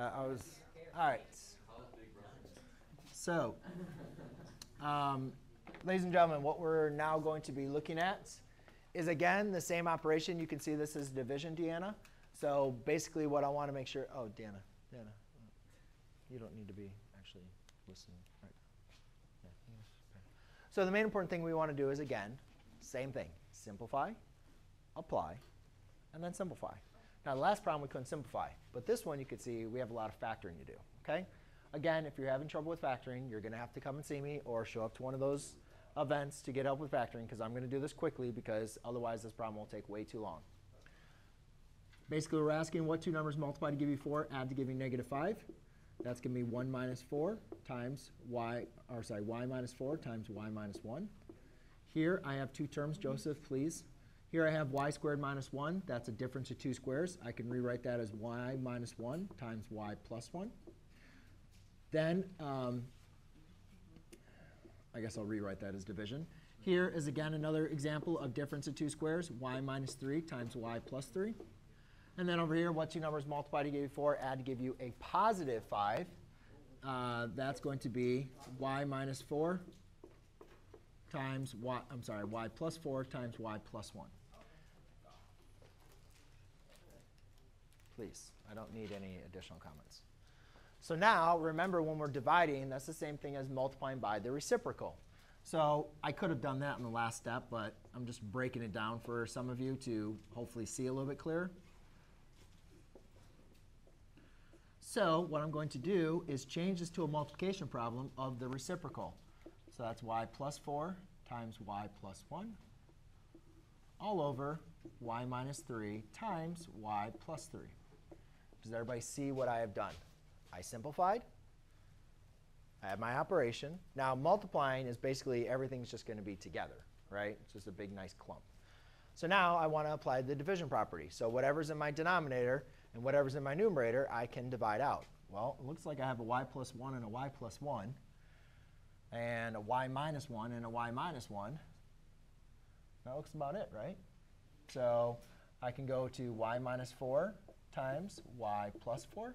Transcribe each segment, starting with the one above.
All right. So, ladies and gentlemen, what we're now going to be looking at is, again, the same operation. You can see this is division, Deanna. So basically what I want to make sure, oh, Deanna, you don't need to be actually listening. Right. Yeah. So the main important thing we want to do is, again, same thing. Simplify, apply, and then simplify. Now, the last problem we couldn't simplify. But this one, you could see we have a lot of factoring to do. Okay? Again, if you're having trouble with factoring, you're going to have to come and see me or show up to one of those events to get help with factoring, because I'm going to do this quickly, because otherwise this problem will take way too long. Basically, we're asking what two numbers multiply to give you 4, add to give you -5. That's going to be 1 minus 4 times y, or sorry, y minus 4 times y minus 1. Here, I have two terms. Joseph, please. Here I have y squared minus 1. That's a difference of 2 squares. I can rewrite that as y minus 1 times y plus 1. Then I guess I'll rewrite that as division. Here is, again, another example of difference of 2 squares, y minus 3 times y plus 3. And then over here, what two numbers multiply to give you 4, add to give you a +5. That's going to be y minus 4 times y, I'm sorry, y plus 4 times y plus 1. Please, I don't need any additional comments. So now, remember, when we're dividing, that's the same thing as multiplying by the reciprocal. So I could have done that in the last step, but I'm just breaking it down for some of you to hopefully see a little bit clearer. So what I'm going to do is change this to a multiplication problem of the reciprocal. So that's y plus 4 times y plus 1 all over y minus 3 times y plus 3. Does everybody see what I have done? I simplified. I have my operation. Now, multiplying is basically everything's just going to be together, right? It's just a big, nice clump. So now I want to apply the division property. So whatever's in my denominator and whatever's in my numerator, I can divide out. Well, it looks like I have a y plus 1 and a y plus 1, and a y minus 1 and a y minus 1. That looks about it, right? So I can go to y minus 4 times y plus 4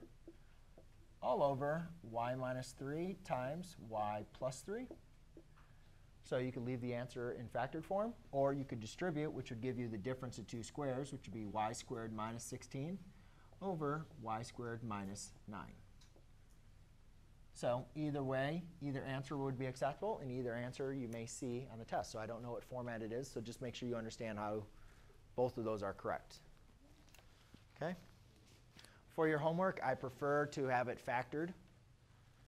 all over y minus 3 times y plus 3. So you could leave the answer in factored form, or you could distribute, which would give you the difference of 2 squares, which would be y squared minus 16 over y squared minus 9. So either way, either answer would be acceptable, and either answer you may see on the test. So I don't know what format it is, so just make sure you understand how both of those are correct. Okay? For your homework, I prefer to have it factored.